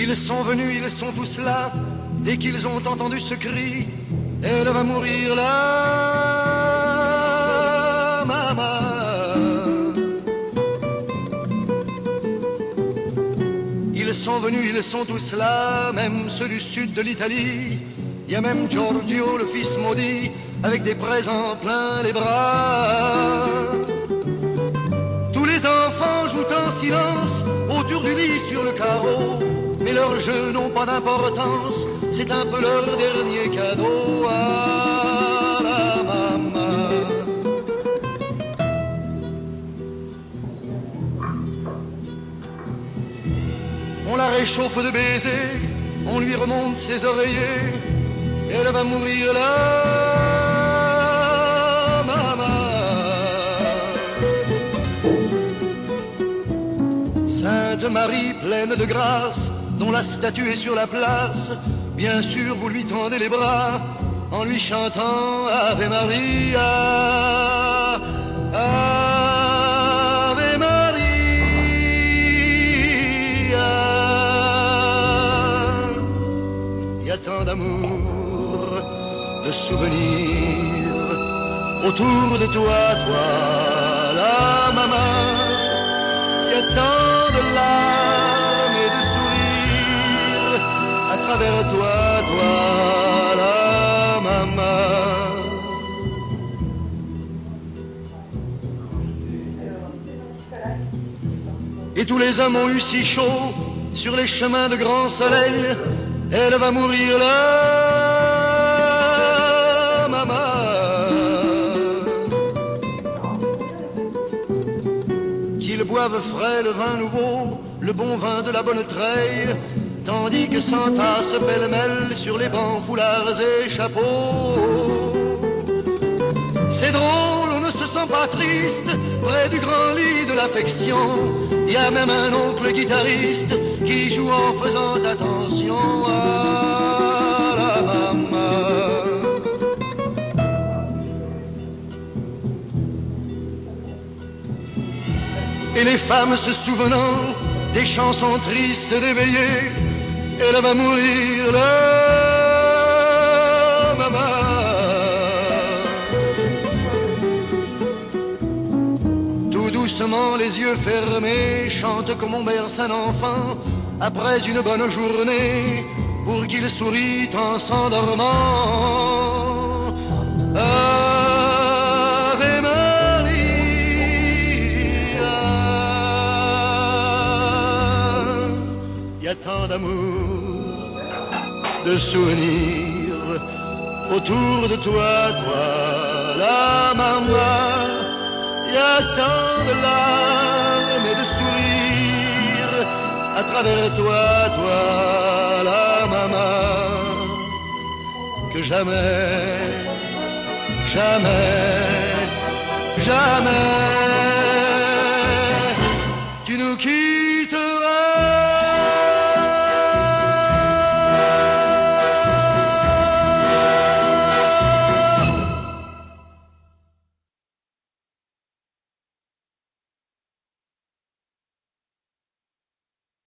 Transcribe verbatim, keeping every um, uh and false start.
Ils sont venus, ils sont tous là, dès qu'ils ont entendu ce cri, elle va mourir la mamma. Ils sont venus, ils sont tous là, même ceux du sud de l'Italie. Il y a même Giorgio, le fils maudit, avec des présents plein les bras. Tous les enfants jouent en silence autour du lit sur le carreau, mais leurs jeux n'ont pas d'importance, c'est un peu leur dernier cadeau à la maman. On la réchauffe de baisers, on lui remonte ses oreillers, elle va mourir la maman. Sainte Marie pleine de grâce, dont la statue est sur la place, bien sûr vous lui tendez les bras en lui chantant Ave Maria, Ave Maria. Il y a tant d'amour, de souvenirs autour de toi, toi la maman. Il y a tant de larmes vers toi, toi la maman. Et tous les hommes ont eu si chaud sur les chemins de grand soleil, elle va mourir la maman. Qu'ils boivent frais le vin nouveau, le bon vin de la bonne treille, tandis que s'entassent pêle-mêle sur les bancs, foulards et chapeaux. C'est drôle, on ne se sent pas triste, près du grand lit de l'affection. Il y a même un oncle guitariste qui joue en faisant attention à la maman. Et les femmes se souvenant des chansons tristes d'éveillées, elle va mourir la maman. Tout doucement, les yeux fermés, chante comme on berce un enfant après une bonne journée, pour qu'il sourie en s'endormant. Ave Maria. Il y a tant d'amour, de souvenirs autour de toi, toi la maman. Il y a tant de larmes et de sourires à travers toi, toi la maman, que jamais, jamais, jamais